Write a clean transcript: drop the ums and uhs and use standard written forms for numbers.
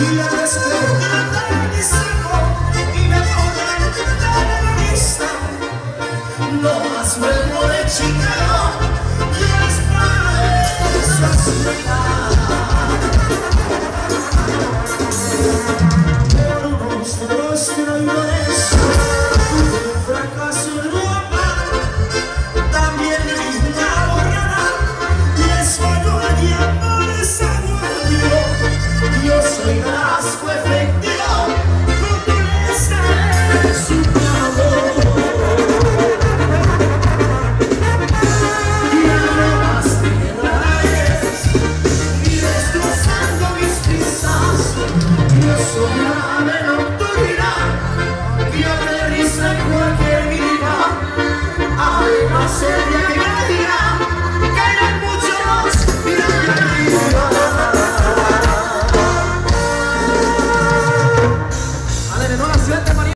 y la espero.